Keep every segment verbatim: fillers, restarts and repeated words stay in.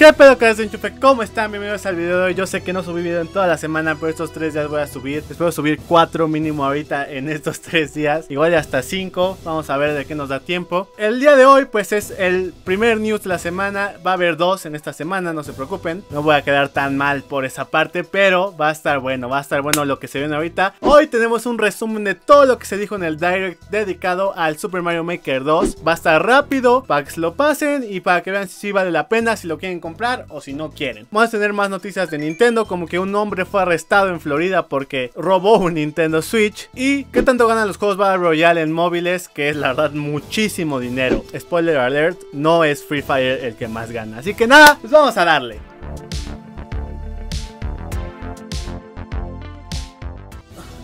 ¿Qué pedo que les enchufe? ¿Cómo están? Bienvenidos al video de hoy. Yo sé que no subí video en toda la semana, pero estos tres días voy a subir. Espero subir cuatro mínimo ahorita en estos tres días. Igual hasta cinco. Vamos a ver de qué nos da tiempo. El día de hoy pues es el primer news de la semana. Va a haber dos en esta semana, no se preocupen. No voy a quedar tan mal por esa parte, pero va a estar bueno. Va a estar bueno lo que se viene ahorita. Hoy tenemos un resumen de todo lo que se dijo en el Direct dedicado al Super Mario Maker dos. Va a estar rápido para que se lo pasen y para que vean si vale la pena, si lo quieren comprar comprar o si no quieren. Vamos a tener más noticias de Nintendo, como que un hombre fue arrestado en Florida porque robó un Nintendo Switch, y qué tanto ganan los juegos Battle Royale en móviles, que es la verdad muchísimo dinero. Spoiler alert, no es Free Fire el que más gana, así que nada, pues vamos a darle.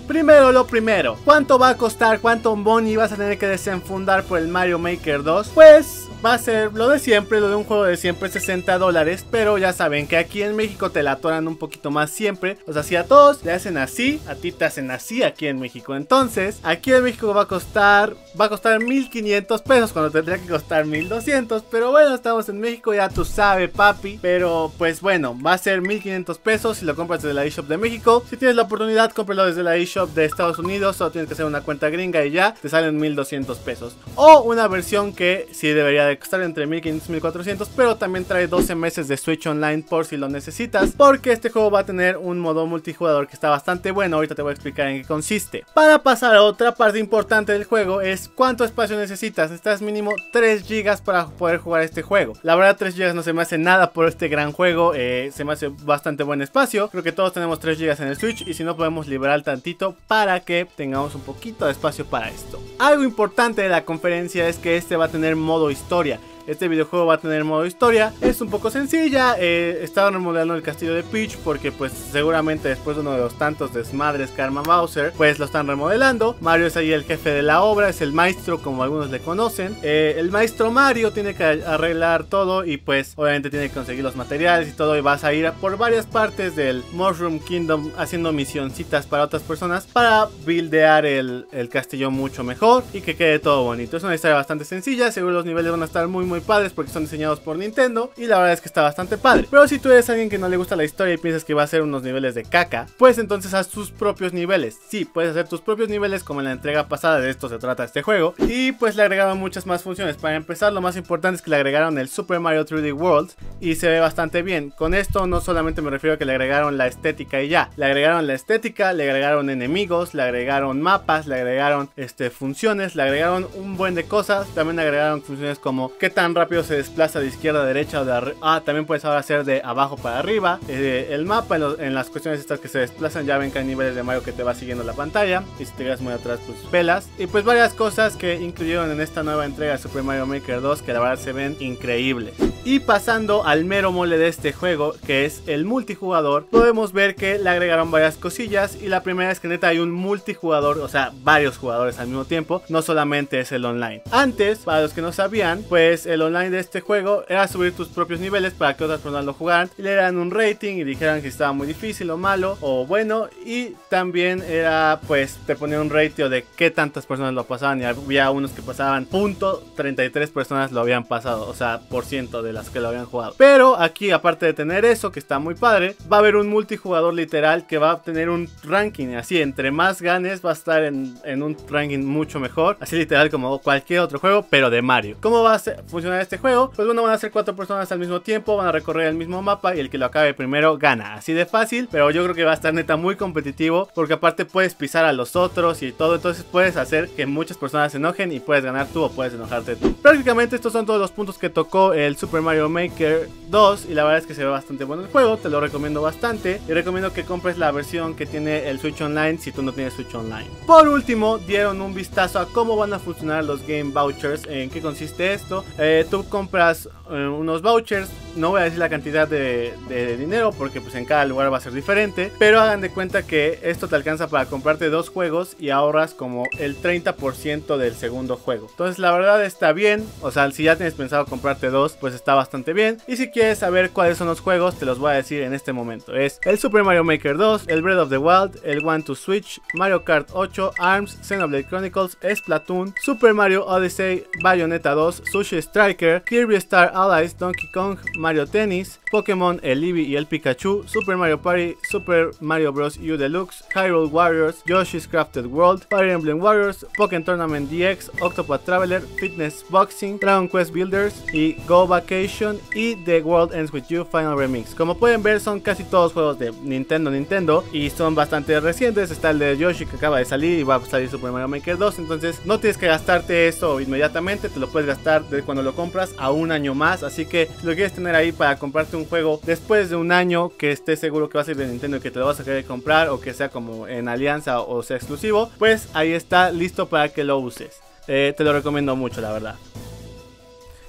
Primero lo primero, ¿cuánto va a costar? ¿Cuánto money vas a tener que desenfundar por el Mario Maker dos? Pues va a ser lo de siempre, lo de un juego de siempre, sesenta dólares. Pero ya saben que aquí en México te la atoran un poquito más siempre. O sea, si a todos te hacen así, a ti te hacen así aquí en México. Entonces, aquí en México va a costar, va a costar mil quinientos pesos cuando tendría que costar mil doscientos. Pero bueno, estamos en México, ya tú sabes, papi. Pero pues bueno, va a ser mil quinientos pesos si lo compras desde la eShop de México. Si tienes la oportunidad, cómpralo desde la eShop de Estados Unidos, solo tienes que hacer una cuenta gringa y ya te salen mil doscientos pesos, o una versión que sí debería de costar entre mil quinientos y mil cuatrocientos, pero también trae doce meses de Switch Online por si lo necesitas, porque este juego va a tener un modo multijugador que está bastante bueno. Ahorita te voy a explicar en qué consiste. Para pasar a otra parte importante del juego es cuánto espacio necesitas. Necesitas mínimo tres gigas para poder jugar este juego. La verdad, tres gigas no se me hace nada por este gran juego, eh, se me hace bastante buen espacio. Creo que todos tenemos tres gigas en el Switch, y si no, podemos liberar tantito para que tengamos un poquito de espacio para esto. Algo importante de la conferencia es que este va a tener modo historia. Este videojuego va a tener modo historia. Es un poco sencilla, eh, estaban remodelando el castillo de Peach, porque pues seguramente después de uno de los tantos desmadres que arma Bowser, pues lo están remodelando. Mario es ahí el jefe de la obra, es el maestro, como algunos le conocen. eh, El maestro Mario tiene que arreglar todo, y pues obviamente tiene que conseguir los materiales y todo, y vas a ir por varias partes del Mushroom Kingdom haciendo misioncitas para otras personas, para buildear el, el castillo mucho mejor y que quede todo bonito. Es una historia bastante sencilla, seguro los niveles van a estar muy muy muy padres porque son diseñados por Nintendo, y la verdad es que está bastante padre. Pero si tú eres alguien que no le gusta la historia y piensas que va a ser unos niveles de caca, pues entonces haz tus propios niveles. Sí, puedes hacer tus propios niveles, como en la entrega pasada. De esto se trata este juego. Y pues le agregaron muchas más funciones. Para empezar, lo más importante es que le agregaron el Super Mario tres D World, y se ve bastante bien. Con esto no solamente me refiero a que le agregaron la estética y ya, le agregaron la estética, le agregaron enemigos, le agregaron mapas, le agregaron este, funciones, le agregaron un buen de cosas. También le agregaron funciones como qué tan rápido se desplaza de izquierda a derecha o de arriba. Ah, también puedes ahora hacer de abajo para arriba. Eh, el mapa en, los, en las cuestiones estas que se desplazan, ya ven que hay niveles de Mario que te va siguiendo la pantalla, y si te quedas muy atrás pues pelas. Y pues varias cosas que incluyeron en esta nueva entrega de Super Mario Maker dos, que la verdad se ven increíbles. Y pasando al mero mole de este juego, que es el multijugador, podemos ver que le agregaron varias cosillas, y la primera es que neta hay un multijugador, o sea, varios jugadores al mismo tiempo, no solamente es el online. Antes, para los que no sabían, pues el online de este juego era subir tus propios niveles para que otras personas lo jugaran, y le dieran un rating y dijeran que estaba muy difícil o malo o bueno. Y también era pues te ponía un ratio de qué tantas personas lo pasaban, y había unos que pasaban punto treinta y tres personas lo habían pasado, o sea, por ciento de las que lo habían jugado. Pero aquí, aparte de tener eso que está muy padre, va a haber un multijugador literal que va a tener un ranking, así entre más ganes va a estar en, en un ranking mucho mejor, así literal como cualquier otro juego, pero de Mario. ¿Cómo va a ser? Funcionar este juego, pues bueno, van a ser cuatro personas al mismo tiempo, van a recorrer el mismo mapa, y el que lo acabe primero gana, así de fácil. Pero yo creo que va a estar neta muy competitivo, porque aparte puedes pisar a los otros y todo, entonces puedes hacer que muchas personas se enojen, y puedes ganar tú o puedes enojarte tú. Prácticamente estos son todos los puntos que tocó el Super Mario Maker dos, y la verdad es que se ve bastante bueno el juego, te lo recomiendo bastante, y recomiendo que compres la versión que tiene el Switch Online si tú no tienes Switch Online. Por último, dieron un vistazo a cómo van a funcionar los Game Vouchers, en qué consiste esto. Eh, tú compras eh, unos vouchers, no voy a decir la cantidad de, de, de dinero porque pues en cada lugar va a ser diferente, pero hagan de cuenta que esto te alcanza para comprarte dos juegos y ahorras como el treinta por ciento del segundo juego. Entonces la verdad está bien, o sea, si ya tienes pensado comprarte dos, pues está bastante bien. Y si quieres saber cuáles son los juegos, te los voy a decir en este momento. Es el Super Mario Maker dos, el Breath of the Wild, el One to Switch, Mario Kart ocho, ARMS, Xenoblade Chronicles, Splatoon, Super Mario Odyssey, Bayonetta dos, Sushi Striker, Kirby Star Allies, Donkey Kong, Mario Tennis, Pokémon, el Eevee y el Pikachu, Super Mario Party, Super Mario Bros U Deluxe, Hyrule Warriors, Yoshi's Crafted World, Fire Emblem Warriors, Pokémon Tournament D X, Octopath Traveler, Fitness Boxing, Dragon Quest Builders y Go Vacation y The World Ends With You Final Remix. Como pueden ver, son casi todos juegos de Nintendo Nintendo y son bastante recientes. Está el de Yoshi que acaba de salir y va a salir Super Mario Maker dos, entonces no tienes que gastarte esto inmediatamente, te lo puedes gastar de cuando lo compras a un año más, así que si lo quieres tener ahí para comprarte un juego después de un año que estés seguro que va a ser de Nintendo y que te lo vas a querer comprar, o que sea como en alianza o sea exclusivo, pues ahí está listo para que lo uses. Eh, te lo recomiendo mucho, la verdad.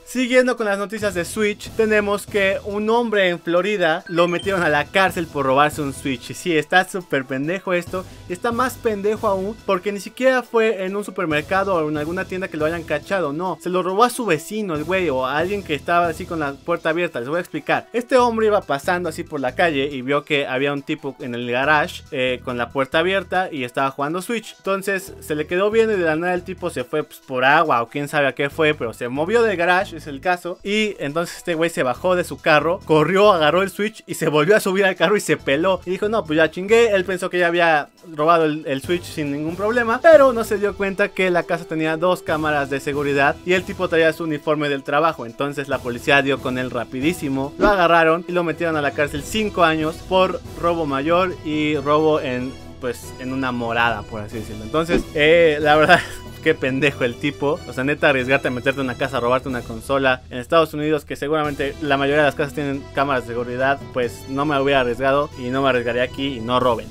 Siguiendo con las noticias de Switch, tenemos que un hombre en Florida lo metieron a la cárcel por robarse un Switch. Y sí, está súper pendejo esto. Está más pendejo aún porque ni siquiera fue en un supermercado o en alguna tienda que lo hayan cachado, no. Se lo robó a su vecino, el güey, o a alguien que estaba así con la puerta abierta. Les voy a explicar. Este hombre iba pasando así por la calle y vio que había un tipo en el garage eh, con la puerta abierta y estaba jugando Switch. Entonces se le quedó viendo y de la nada el tipo se fue pues, por agua o quién sabe a qué fue, pero se movió del garage, es el caso, y entonces este güey se bajó de su carro, corrió, agarró el Switch y se volvió a subir al carro y se peló y dijo no, pues ya chingué. Él pensó que ya había robado el, el Switch sin ningún problema, pero no se dio cuenta que la casa tenía dos cámaras de seguridad y el tipo traía su uniforme del trabajo. Entonces la policía dio con él rapidísimo, lo agarraron y lo metieron a la cárcel cinco años por robo mayor y robo en, pues, en una morada, por así decirlo. Entonces eh, la verdad, qué pendejo el tipo. O sea, neta, arriesgarte a meterte en una casa, a robarte una consola en Estados Unidos, que seguramente la mayoría de las casas tienen cámaras de seguridad, pues no me hubiera arriesgado y no me arriesgaré aquí, y no roben.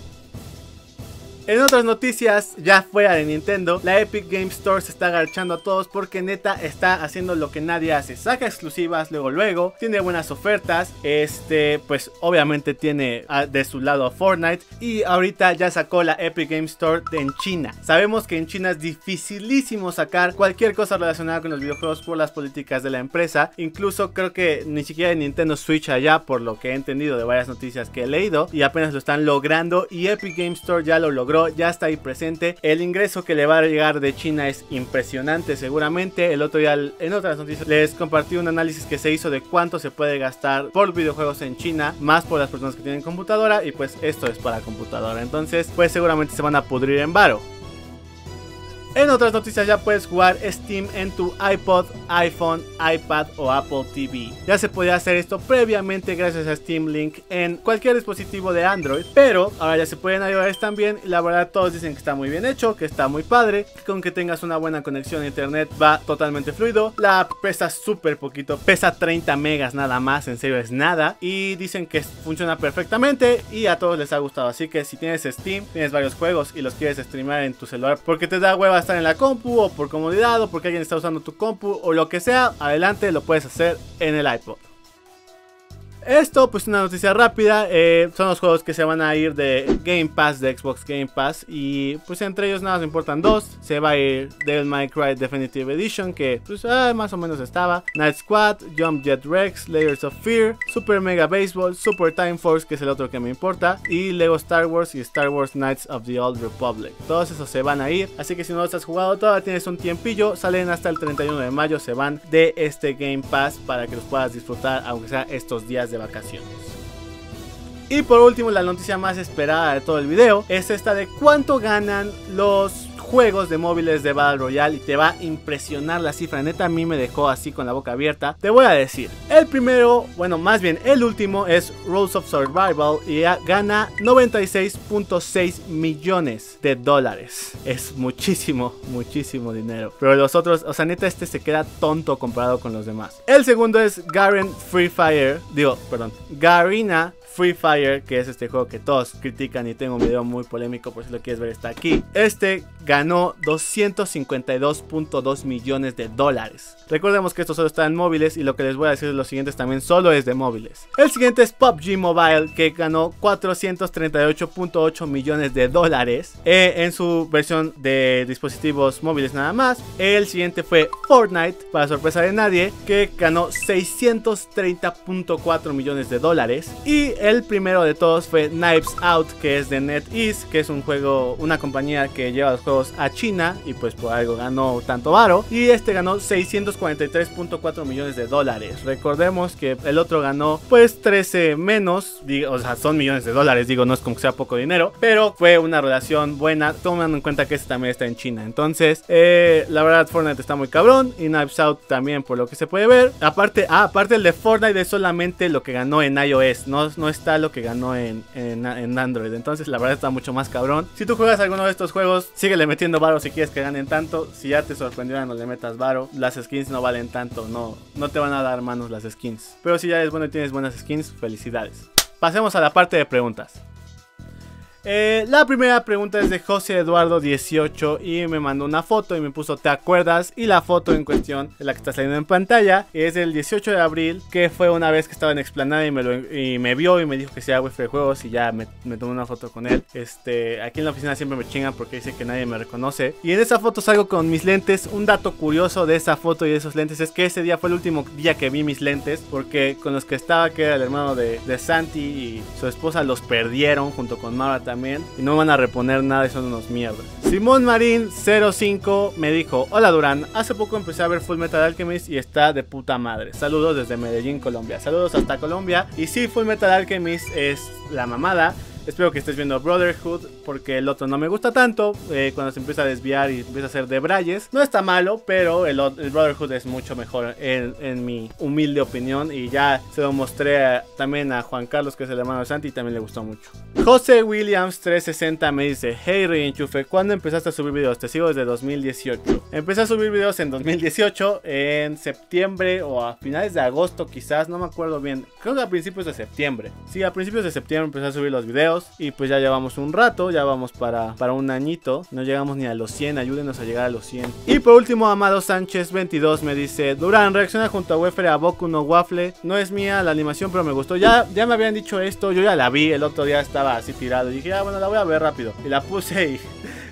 En otras noticias, ya fuera de Nintendo, la Epic Game Store se está agarchando a todos porque neta está haciendo lo que nadie hace. Saca exclusivas luego luego, tiene buenas ofertas, este, pues obviamente tiene a, de su lado a Fortnite, y ahorita ya sacó la Epic Game Store en China. Sabemos que en China es dificilísimo sacar cualquier cosa relacionada con los videojuegos por las políticas de la empresa. Incluso creo que ni siquiera hay Nintendo Switch allá, por lo que he entendido de varias noticias que he leído, y apenas lo están logrando, y Epic Game Store ya lo logró. Ya está ahí presente. El ingreso que le va a llegar de China es impresionante seguramente. El otro día en otras noticias les compartí un análisis que se hizo de cuánto se puede gastar por videojuegos en China, más por las personas que tienen computadora, y pues esto es para computadora, entonces pues seguramente se van a pudrir en varo. En otras noticias, ya puedes jugar Steam en tu iPod, iPhone, iPad o Apple T V. Ya se podía hacer esto previamente gracias a Steam Link en cualquier dispositivo de Android, pero ahora ya se pueden iOS también. La verdad, todos dicen que está muy bien hecho, que está muy padre, que con que tengas una buena conexión a internet va totalmente fluido. La app pesa súper poquito, pesa treinta megas nada más, en serio es nada, y dicen que funciona perfectamente y a todos les ha gustado. Así que si tienes Steam, tienes varios juegos y los quieres streamear en tu celular porque te da huevas estar en la compu, o por comodidad, o porque alguien está usando tu compu, o lo que sea, adelante, lo puedes hacer en el iPod. Esto, pues una noticia rápida, eh, son los juegos que se van a ir de Game Pass, de Xbox Game Pass, y pues entre ellos nada más importan dos. Se va a ir Devil May Cry Definitive Edition, que pues eh, más o menos estaba, Night Squad, Jump Jet Rex, Layers of Fear, Super Mega Baseball, Super Time Force, que es el otro que me importa, y Lego Star Wars y Star Wars Knights of the Old Republic. Todos esos se van a ir, así que si no los has jugado todavía tienes un tiempillo, salen hasta el treinta y uno de mayo, se van de este Game Pass para que los puedas disfrutar aunque sea estos días de de vacaciones. Y por último, la noticia más esperada de todo el video es esta de cuánto ganan los juegos de móviles de Battle Royale, y te va a impresionar la cifra. Neta, a mí me dejó así con la boca abierta. Te voy a decir, el primero, bueno, más bien el último, es Rules of Survival y gana noventa y seis punto seis millones de dólares. Es muchísimo, muchísimo dinero. Pero los otros, o sea, neta, este se queda tonto comparado con los demás. El segundo es Garena Free Fire, digo, perdón, Garena Free Fire, que es este juego que todos critican y tengo un video muy polémico, por si lo quieres ver está aquí. Este ganó doscientos cincuenta y dos punto dos millones de dólares. Recordemos que esto solo está en móviles y lo que les voy a decir de los siguientes también solo es de móviles. El siguiente es P U B G Mobile, que ganó cuatrocientos treinta y ocho punto ocho millones de dólares eh, en su versión de dispositivos móviles nada más. El siguiente fue Fortnite, para sorpresa de nadie, que ganó seiscientos treinta punto cuatro millones de dólares. Y el primero de todos fue Knives Out, que es de NetEase, que es un juego, una compañía que lleva los juegos a China y pues por algo ganó tanto varo. Y este ganó seiscientos cuarenta y tres punto cuatro millones de dólares. Recordemos que el otro ganó pues trece menos, digo, o sea, son millones de dólares, digo, no es como que sea poco dinero, pero fue una relación buena, tomando en cuenta que este también está en China. Entonces, eh, la verdad Fortnite está muy cabrón y Knives Out también por lo que se puede ver. Aparte, ah, aparte el de Fortnite es solamente lo que ganó en iOS, no, no está lo que ganó en, en, en Android, entonces la verdad está mucho más cabrón. Si tú juegas alguno de estos juegos, síguele metiendo varo si quieres que ganen tanto. Si ya te sorprendieron, no le metas varo. Las skins no valen tanto, no, no te van a dar manos las skins, pero si ya eres bueno y tienes buenas skins, felicidades. Pasemos a la parte de preguntas. Eh, la primera pregunta es de José Eduardo dieciocho y me mandó una foto y me puso ¿te acuerdas? Y la foto en cuestión, la que está saliendo en pantalla, es del dieciocho de abril, que fue una vez que estaba en Explanada y me, lo, y me vio y me dijo que sea wifi de juegos y ya me, me tomé una foto con él. Este, aquí en la oficina siempre me chingan porque dice que nadie me reconoce, y en esa foto salgo con mis lentes. Un dato curioso de esa foto y de esos lentes es que ese día fue el último día que vi mis lentes, porque con los que estaba, que era el hermano de, de Santi y su esposa, los perdieron junto con Mara también. También, y no me van a reponer nada, y son unos mierdas. Simón Marín cero cinco me dijo: hola Durán, hace poco empecé a ver Full Metal Alchemist y está de puta madre. Saludos desde Medellín, Colombia. Saludos hasta Colombia. Y sí, Full Metal Alchemist es la mamada. Espero que estés viendo Brotherhood, porque el otro no me gusta tanto. Eh, cuando se empieza a desviar y empieza a hacer de brayes, no está malo, pero el, el Brotherhood es mucho mejor en, en mi humilde opinión. Y ya se lo mostré a, también a Juan Carlos, que es el hermano de Santi, y también le gustó mucho. José Williams trescientos sesenta me dice: hey Reenchufe, ¿cuándo empezaste a subir videos? Te sigo desde dos mil dieciocho. Empecé a subir videos en dos mil dieciocho, en septiembre o a finales de agosto quizás, no me acuerdo bien. Creo que a principios de septiembre. Sí, a principios de septiembre empecé a subir los videos. Y pues ya llevamos un rato, ya vamos para, para un añito. No llegamos ni a los cien, ayúdenos a llegar a los cien. Y por último, Amado Sánchez veintidós me dice: Durán, reacciona junto a Wefere a Boku no Waffle. No es mía la animación, pero me gustó. Ya, ya me habían dicho esto, yo ya la vi. El otro día estaba así tirado y dije: ah, bueno, la voy a ver rápido. Y la puse y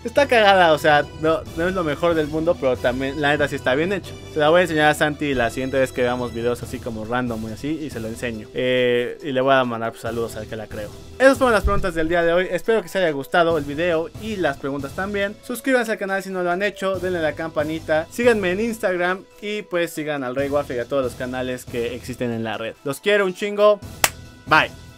está cagada, o sea, no, no es lo mejor del mundo, pero también la neta sí está bien hecho. Se la voy a enseñar a Santi la siguiente vez que veamos videos así como random y así, y se lo enseño. Eh, y le voy a mandar pues saludos al que la creo. Esas fueron las preguntas del día de hoy. Espero que les haya gustado el video y las preguntas también. Suscríbanse al canal si no lo han hecho, denle a la campanita, síganme en Instagram y pues sigan al Rey Waffle y a todos los canales que existen en la red. Los quiero un chingo. Bye.